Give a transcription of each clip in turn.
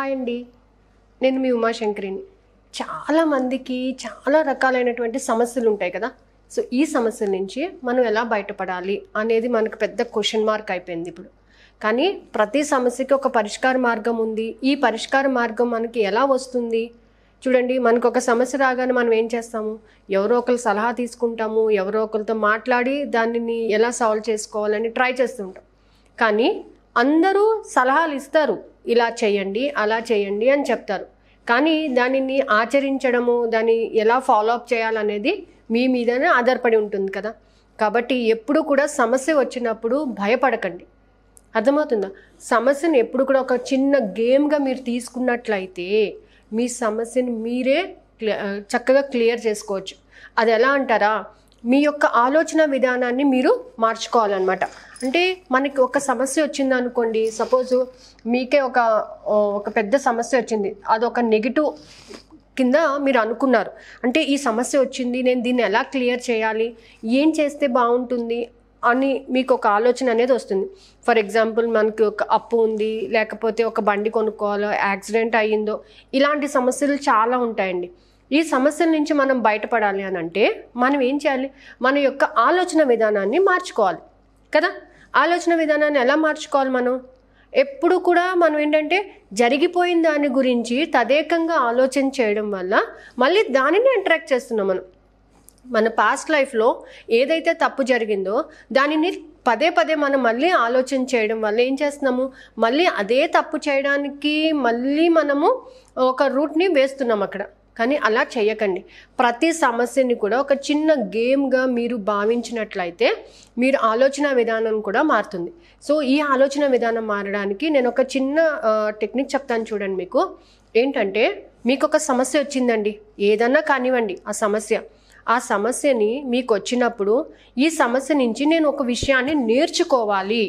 Hi అండి, నేను మీ ఉమాశంకరిని. చాలామందికి చాలా రకాలైనటువంటి సమస్యలు ఉంటాయి కదా. సో ఈ సమస్యల నుంచి మనం ఎలా బయటపడాలి అనేది మనకు పెద్ద క్వశ్చన్ మార్క్ అయిపోయింది ఇప్పుడు. కానీ ప్రతి సమస్యకి ఒక పరిష్కార మార్గం ఉంది. ఈ పరిష్కార మార్గం మనకి ఎలా వస్తుంది చూడండి. మనకు ఒక సమస్య రాగానే మనం ఏం చేస్తాము, ఎవరో ఒకరు సలహా తీసుకుంటాము, ఎవరో ఒకరితో మాట్లాడి దానిని ఎలా సాల్వ్ చేసుకోవాలని ట్రై చేస్తుంటాం. కానీ అందరూ సలహాలు ఇస్తారు, ఇలా చేయండి అలా చేయండి అని చెప్తారు. కానీ దానిని ఆచరించడము, దాన్ని ఎలా ఫాలో అప్ చేయాలనేది మీ మీదనే ఆధారపడి ఉంటుంది కదా. కాబట్టి ఎప్పుడు కూడా సమస్య వచ్చినప్పుడు భయపడకండి. అర్థమవుతుందా? సమస్యను ఎప్పుడు కూడా ఒక చిన్న గేమ్గా మీరు తీసుకున్నట్లయితే మీ సమస్యను మీరే చక్కగా క్లియర్ చేసుకోవచ్చు. అది ఎలా అంటారా, మీ యొక్క ఆలోచన విధానాన్ని మీరు మార్చుకోవాలన్నమాట. అంటే మనకి ఒక సమస్య వచ్చింది అనుకోండి, సపోజు మీకే ఒక పెద్ద సమస్య వచ్చింది, అదొక నెగిటివ్ కింద మీరు అనుకున్నారు. అంటే ఈ సమస్య వచ్చింది, నేను దీన్ని ఎలా క్లియర్ చేయాలి, ఏం చేస్తే బాగుంటుంది అని మీకు ఒక ఆలోచన అనేది వస్తుంది. ఫర్ ఎగ్జాంపుల్, మనకి ఒక అప్పు ఉంది, లేకపోతే ఒక బండి కొనుక్కోవాలో, యాక్సిడెంట్ అయ్యిందో, ఇలాంటి సమస్యలు చాలా ఉంటాయండి. ఈ సమస్యల నుంచి మనం బయటపడాలి అని అంటే మనం ఏం చేయాలి, మన యొక్క ఆలోచన విధానాన్ని మార్చుకోవాలి కదా. ఆలోచన విధానాన్ని ఎలా మార్చుకోవాలి, మనం ఎప్పుడు కూడా మనం ఏంటంటే జరిగిపోయిన దాని గురించి తదేకంగా ఆలోచన చేయడం వల్ల మళ్ళీ దానిని అట్రాక్ట్ చేస్తున్నాం మనం. మన పాస్ట్ లైఫ్లో ఏదైతే తప్పు జరిగిందో దానిని పదే పదే మనం మళ్ళీ ఆలోచన చేయడం వల్ల ఏం చేస్తున్నాము, మళ్ళీ అదే తప్పు చేయడానికి మళ్ళీ మనము ఒక రూట్ని వేస్తున్నాం అక్కడ. కానీ అలా చేయకండి. ప్రతి సమస్యని కూడా ఒక చిన్న గేమ్గా మీరు భావించినట్లయితే మీరు ఆలోచన విధానం కూడా మారుతుంది. సో ఈ ఆలోచన విధానం మారడానికి నేను ఒక చిన్న టెక్నిక్ చెప్తాను చూడండి మీకు. ఏంటంటే, మీకు ఒక సమస్య వచ్చిందండి, ఏదన్నా కానివ్వండి, ఆ సమస్యని మీకు వచ్చినప్పుడు ఈ సమస్య నుంచి నేను ఒక విషయాన్ని నేర్చుకోవాలి,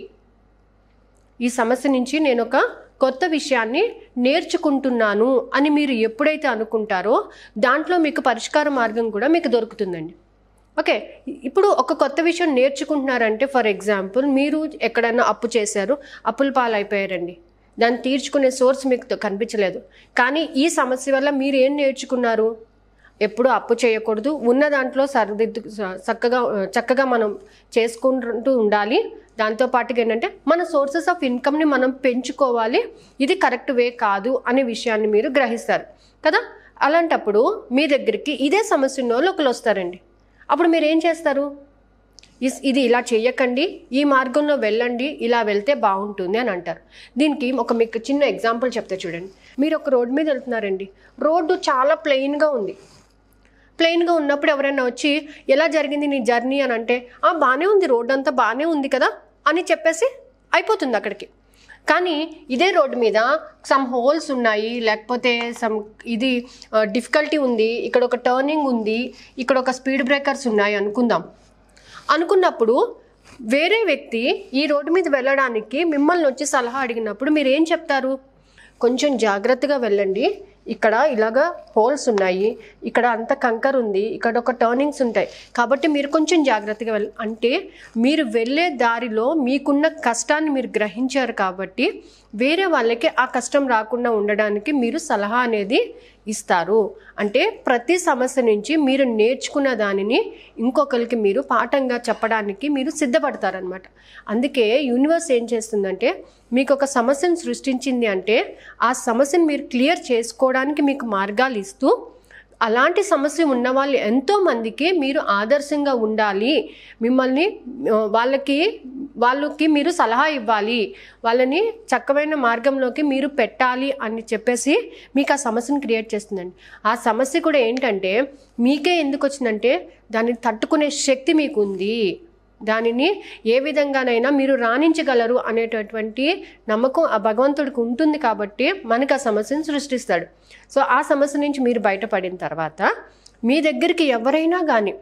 ఈ సమస్య నుంచి నేను ఒక కొత్త విషయాన్ని నేర్చుకుంటున్నాను అని మీరు ఎప్పుడైతే అనుకుంటారో దాంట్లో మీకు పరిష్కార మార్గం కూడా మీకు దొరుకుతుందండి. ఓకే, ఇప్పుడు ఒక కొత్త విషయం నేర్చుకుంటున్నారంటే, ఫర్ ఎగ్జాంపుల్, మీరు ఎక్కడైనా అప్పు చేశారు, అప్పుల పాలైపోయారండి, దాన్ని తీర్చుకునే సోర్స్ మీకు కనిపించలేదు. కానీ ఈ సమస్య వల్ల మీరు ఏం నేర్చుకున్నారు, ఎప్పుడు అప్పు చేయకూడదు, ఉన్న దాంట్లో చక్కగా మనం చేసుకుంటూ ఉండాలి, దాంతోపాటుగా ఏంటంటే మన సోర్సెస్ ఆఫ్ ఇన్కమ్ని మనం పెంచుకోవాలి, ఇది కరెక్ట్ వే కాదు అనే విషయాన్ని మీరు గ్రహిస్తారు కదా. అలాంటప్పుడు మీ దగ్గరికి ఇదే సమస్య ఉన్న వాళ్ళు ఒకరు వస్తారండి. అప్పుడు మీరు ఏం చేస్తారు, ఇది ఇలా చేయకండి, ఈ మార్గంలో వెళ్ళండి, ఇలా వెళ్తే బాగుంటుంది అని అంటారు. దీనికి ఒక మీకు చిన్న ఎగ్జాంపుల్ చెప్తే చూడండి. మీరు ఒక రోడ్డు మీద వెళ్తున్నారండి, రోడ్డు చాలా ప్లెయిన్గా ఉంది. ప్లెయిన్గా ఉన్నప్పుడు ఎవరైనా వచ్చి ఎలా జరిగింది నీ జర్నీ అని అంటే, బాగానే ఉంది, రోడ్డు అంతా బాగానే ఉంది కదా అని చెప్పేసి అయిపోతుంది అక్కడికి. కానీ ఇదే రోడ్డు మీద సమ్ హోల్స్ ఉన్నాయి, లేకపోతే ఇది డిఫికల్టీ ఉంది, ఇక్కడ ఒక టర్నింగ్ ఉంది, ఇక్కడ ఒక స్పీడ్ బ్రేకర్స్ ఉన్నాయి అనుకున్నప్పుడు వేరే వ్యక్తి ఈ రోడ్డు మీద వెళ్ళడానికి మిమ్మల్ని వచ్చి సలహా అడిగినప్పుడు మీరు ఏం చెప్తారు, కొంచెం జాగ్రత్తగా వెళ్ళండి, ఇక్కడ ఇలాగా హోల్స్ ఉన్నాయి, ఇక్కడ అంత కంకర్ ఉంది, ఇక్కడ ఒక టర్నింగ్స్ ఉంటాయి, కాబట్టి మీరు కొంచెం జాగ్రత్తగా వెళ్ళండి. అంటే మీరు వెళ్ళే దారిలో మీకున్న కష్టాన్ని మీరు గ్రహించారు కాబట్టి వేరే వాళ్ళకి ఆ కష్టం రాకుండా ఉండడానికి మీరు సలహా అనేది ఇస్తారు. అంటే ప్రతి సమస్య నుంచి మీరు నేర్చుకున్న దానిని ఇంకొకరికి మీరు పాఠంగా చెప్పడానికి మీరు సిద్ధపడతారనమాట. అందుకే యూనివర్స్ ఏం చేస్తుందంటే, మీకు ఒక సమస్యను సృష్టించింది అంటే ఆ సమస్యను మీరు క్లియర్ చేసుకోవడానికి మీకు మార్గాలు ఇస్తూ, అలాంటి సమస్య ఉన్న వాళ్ళు ఎంతోమందికి మీరు ఆదర్శంగా ఉండాలి, వాళ్ళకి మీరు సలహా ఇవ్వాలి, వాళ్ళని చక్కమైన మార్గంలోకి మీరు పెట్టాలి అని చెప్పేసి మీకు ఆ సమస్యను క్రియేట్ చేస్తుందండి. ఆ సమస్య కూడా ఏంటంటే మీకే ఎందుకు వచ్చిందంటే దాన్ని తట్టుకునే శక్తి మీకు ఉంది, దానిని ఏ విధంగానైనా మీరు రాణించగలరు అనేటటువంటి నమ్మకం ఆ భగవంతుడికి ఉంటుంది కాబట్టి మనకు ఆ సమస్యను సృష్టిస్తాడు. సో ఆ సమస్య నుంచి మీరు బయటపడిన తర్వాత మీ దగ్గరికి ఎవరైనా కానీ,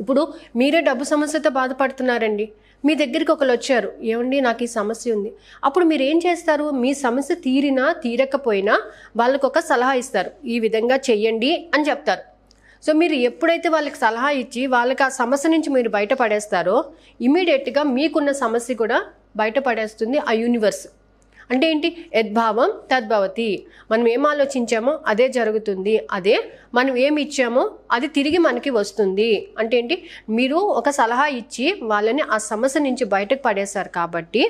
ఇప్పుడు మీరే డబ్బు సమస్యతో బాధపడుతున్నారండి, మీ దగ్గరికి ఒకరు వచ్చారు, ఏమండి నాకు ఈ సమస్య ఉంది, అప్పుడు మీరు ఏం చేస్తారు, మీ సమస్య తీరినా తీరకపోయినా వాళ్ళకు ఒక సలహా ఇస్తారు, ఈ విధంగా చెయ్యండి అని చెప్తారు. సో మీరు ఎప్పుడైతే వాళ్ళకి సలహా ఇచ్చి వాళ్ళకి ఆ సమస్య నుంచి మీరు బయటపడేస్తారో ఇమీడియట్గా మీకున్న సమస్య కూడా బయటపడేస్తుంది ఆ యూనివర్స్. అంటే ఏంటి యద్భావం తద్భవతి మనం ఏమ ఆలోచించామో అదే జరుగుతుంది అదే మనం ఏమి ఇచ్చామో అది తిరిగి మనకి వస్తుంది అంటే ఏంటి మీరు ఒక సలహా ఇచ్చి వాళ్ళని ఆ సమస్య నుంచి బయటకు పడేశారు కాబట్టి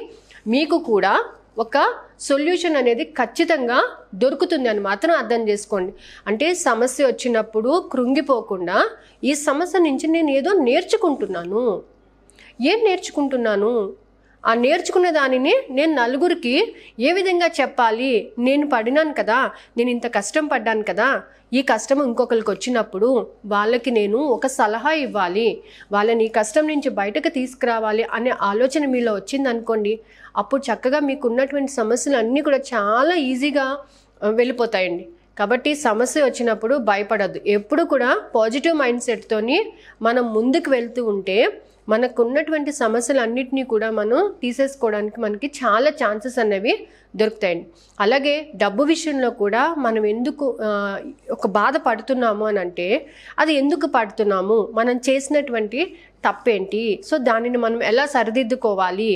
మీకు కూడా ఒక సొల్యూషన్ అనేది ఖచ్చితంగా దొరుకుతుందని మాత్రం అర్థం చేసుకోండి అంటే సమస్య వచ్చినప్పుడు కృంగిపోకుండా ఈ సమస్య నుంచి నేను ఏదో నేర్చుకుంటున్నాను ఏం నేర్చుకుంటున్నాను ఆ నేర్చుకున్న దానిని నేను నలుగురికి ఏ విధంగా చెప్పాలి నేను పడినాను కదా నేను ఇంత కష్టం పడ్డాను కదా ఈ కష్టం ఇంకొకరికి వచ్చినప్పుడు వాళ్ళకి నేను ఒక సలహా ఇవ్వాలి వాళ్ళని ఈ కష్టం నుంచి బయటకు తీసుకురావాలి అనే ఆలోచన మీలో వచ్చింది అనుకోండి అప్పుడు చక్కగా మీకు ఉన్నటువంటి సమస్యలు అన్నీ కూడా చాలా ఈజీగా వెళ్ళిపోతాయండి కాబట్టి సమస్య వచ్చినప్పుడు భయపడద్దు ఎప్పుడు కూడా పాజిటివ్ మైండ్ సెట్ తోని మనం ముందుకు వెళ్తూ ఉంటే మనకున్నటువంటి సమస్యలన్నిటిని కూడా మనం తీసేసుకోవడానికి మనకి చాలా ఛాన్సెస్ అనేవి దొరుకుతాయండి అలాగే డబ్బు విషయంలో కూడా మనం ఎందుకు ఒక బాధ పడుతున్నాము అని అంటే అది ఎందుకు పడుతున్నాము మనం చేసినటువంటి తప్పేంటి సో దానిని మనం ఎలా సరిదిద్దుకోవాలి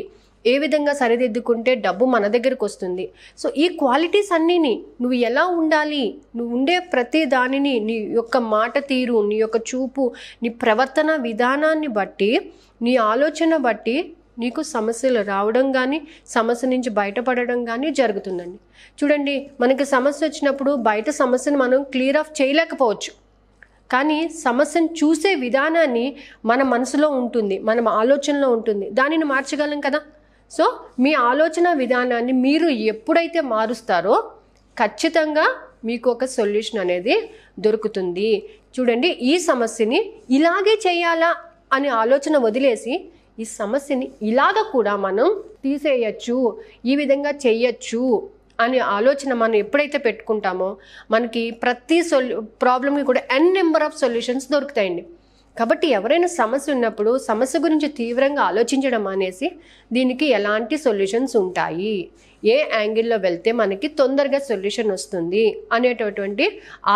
ఏ విధంగా సరిదిద్దుకుంటే డబ్బు మన దగ్గరికి వస్తుంది సో ఈ క్వాలిటీస్ అన్నీని నువ్వు ఎలా ఉండాలి నువ్వు ఉండే ప్రతి దానిని నీ యొక్క మాట తీరు నీ యొక్క చూపు నీ ప్రవర్తన విధానాన్ని బట్టి నీ ఆలోచన బట్టి నీకు సమస్యలు రావడం కానీ సమస్య నుంచి బయటపడడం కానీ జరుగుతుందండి చూడండి మనకి సమస్య వచ్చినప్పుడు బయట సమస్యను మనం క్లియర్ ఆఫ్ చేయలేకపోవచ్చు కానీ సమస్యను చూసే విధానాన్ని మన మనసులో ఉంటుంది మన ఆలోచనలో ఉంటుంది దానిని మార్చగలం కదా సో మీ ఆలోచన విధానాన్ని మీరు ఎప్పుడైతే మారుస్తారో ఖచ్చితంగా మీకు ఒక సొల్యూషన్ అనేది దొరుకుతుంది చూడండి ఈ సమస్యని ఇలాగే చేయాలా అనే ఆలోచన వదిలేసి ఈ సమస్యని ఇలాగ కూడా మనం తీసేయచ్చు ఈ విధంగా చేయొచ్చు అనే ఆలోచన మనం ఎప్పుడైతే పెట్టుకుంటామో మనకి ప్రతి ప్రాబ్లమ్కి కూడా n నెంబర్ ఆఫ్ సొల్యూషన్స్ దొరుకుతాయండి కాబట్టి ఎవరైనా సమస్య ఉన్నప్పుడు సమస్య గురించి తీవ్రంగా ఆలోచించడం అనేసి దీనికి ఎలాంటి సొల్యూషన్స్ ఉంటాయి ఏ యాంగిల్లో వెళ్తే మనకి తొందరగా సొల్యూషన్ వస్తుంది అనేటటువంటి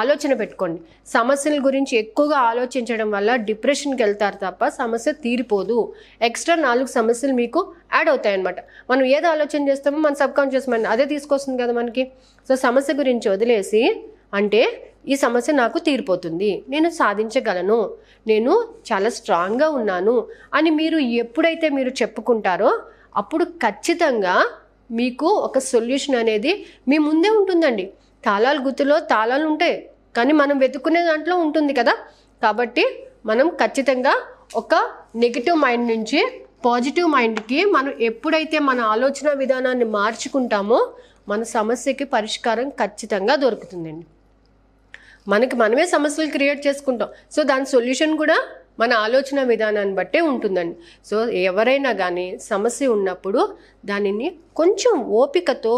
ఆలోచన పెట్టుకోండి సమస్యల గురించి ఎక్కువగా ఆలోచించడం వల్ల డిప్రెషన్కి వెళ్తారు తప్ప సమస్య తీరిపోదు ఎక్స్ట్రా 4 సమస్యలు మీకు యాడ్ అవుతాయన్నమాట మనం ఏది ఆలోచన చేస్తామో మన సబ్కాన్షియస్ మైండ్ అదే తీసుకొస్తుంది కదా మనకి సో సమస్య గురించి వదిలేసి అంటే ఈ సమస్య నాకు తీరిపోతుంది నేను సాధించగలను నేను చాలా స్ట్రాంగ్గా ఉన్నాను అని మీరు ఎప్పుడైతే మీరు చెప్పుకుంటారో అప్పుడు ఖచ్చితంగా మీకు ఒక సొల్యూషన్ అనేది మీ ముందే ఉంటుందండి తాళాల గుత్తులో తాళాలు ఉంటాయి కానీ మనం వెతుక్కునే దాంట్లో ఉంటుంది కదా కాబట్టి మనం ఖచ్చితంగా ఒక నెగిటివ్ మైండ్ నుంచి పాజిటివ్ మైండ్కి మనం ఎప్పుడైతే మన ఆలోచన విధానాన్ని మార్చుకుంటామో మన సమస్యకి పరిష్కారం ఖచ్చితంగా దొరుకుతుందండి మనకి మనమే సమస్యలు క్రియేట్ చేసుకుంటాం సో దాని సొల్యూషన్ కూడా మన ఆలోచన విధానాన్ని బట్టే ఉంటుందండి సో ఎవరైనా కానీ సమస్య ఉన్నప్పుడు దానిని కొంచెం ఓపికతో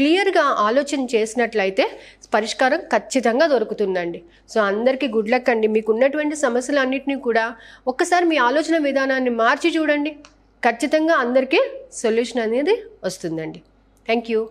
క్లియర్గా ఆలోచన చేసినట్లయితే పరిష్కారం ఖచ్చితంగా దొరుకుతుందండి సో అందరికీ గుడ్ లక్ అండి మీకు ఉన్నటువంటి సమస్యలన్నింటినీ కూడా ఒక్కసారి మీ ఆలోచన విధానాన్ని మార్చి చూడండి ఖచ్చితంగా అందరికీ సొల్యూషన్ అనేది వస్తుందండి థ్యాంక్ యూ